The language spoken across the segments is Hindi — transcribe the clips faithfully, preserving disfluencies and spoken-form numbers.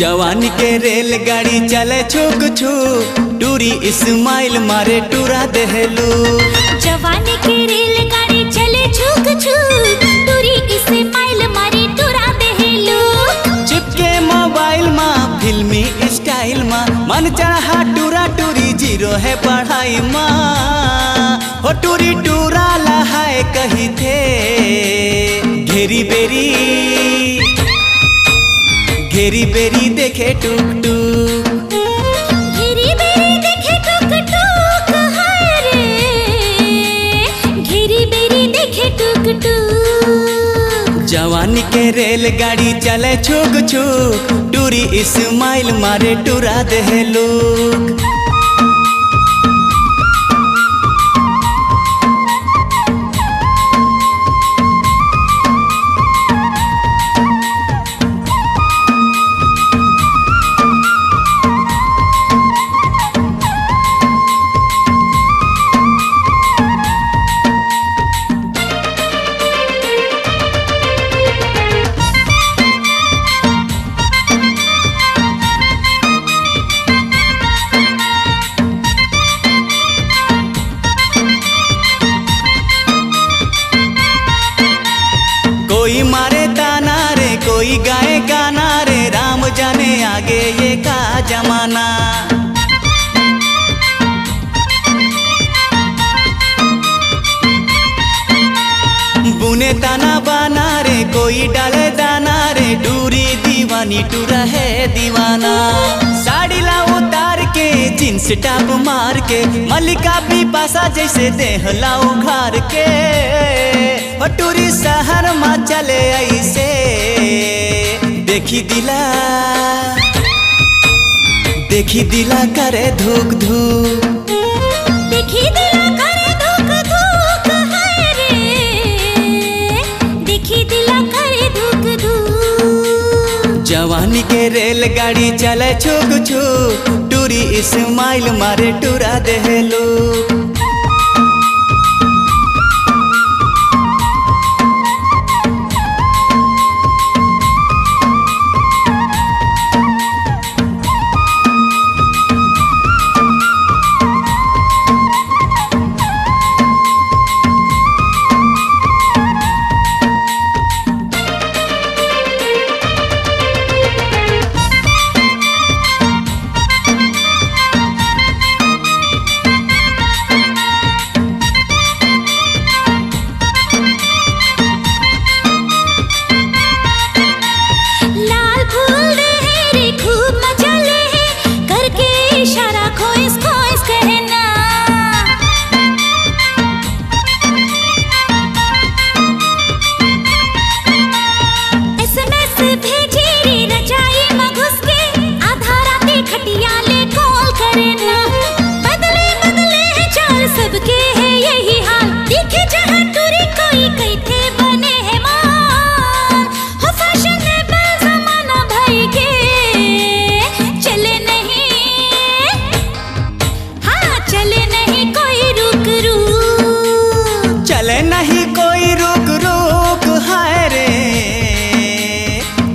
जवानी के रेलगाड़ी चले छुक छुक टूरी इस्माइल मारे टूरा देहलू। जवानी के रेलगाड़ी चले छुक छुक टूरी इस्माइल मारे टूरा देहलू। चुपके मोबाइल माँ फिल्मी स्टाइल माँ मन चाहा टूरा टूरी जीरो है पढ़ाई माँ। हो टूरी टूरा लहाए कही थे घेरी बेरी घेरी बेरी देखे टूक टूक घेरी बेरी देखे टूक टूक हाय रे घेरी बेरी देखे टूक टूक। जवानी के रेलगाड़ी चले छुक छुक टूरी इस्माइल मारे टूरा देहे लोग। कोई मारे ताना रे कोई गाए गाना रे राम जाने आगे ये का जमाना। बुने ताना बाना रे कोई डाले दाना रे डूरी दीवानी टूरा है दीवाना। साड़ी ला उतार के जींस टॉप मार के मलिका भी पासा जैसे देह ला उघार के टूरी शहर माँ चले ऐसे देखी दिला देखी दिला करे धूक धूक देखी दिला करे धूक धूक हाय रे देखी दिला करे धूक धूक। जवानी के रेलगाड़ी चले छुक छुक टूरी इस्माइल मारे टूरा देहलू।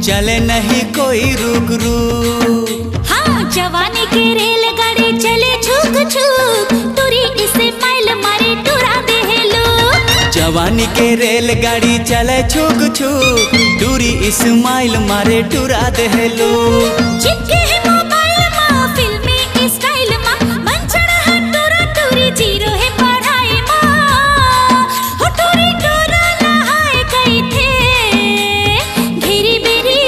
चले नहीं कोई रुक रुक हाँ जवानी के रेलगाड़ी चले छुक छुक टूरी इस्माइल मारे टूरा देहलू। जवानी के रेलगाड़ी चले छुक छुक टूरी इस्माइल मारे टूरा देहलू। चिपके है मोबाइल माँ फिल्मी स्टाइल माँ मन चढ़ा है टूरा टूरी जीरो है पढ़ाई माँ। हो टूरी टूरा लहाए कई थे घेरी बेरी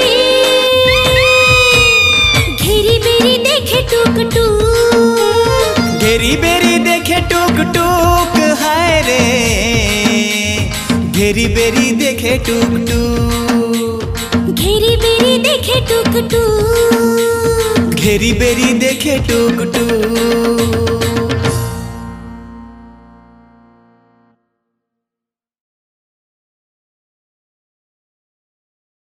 देखे टूक टूक हाय रे घेरी बेरी देखे टूक टूक घेरी बेरी देखे टूक टूक घेरी बेरी देखे टूक टूक।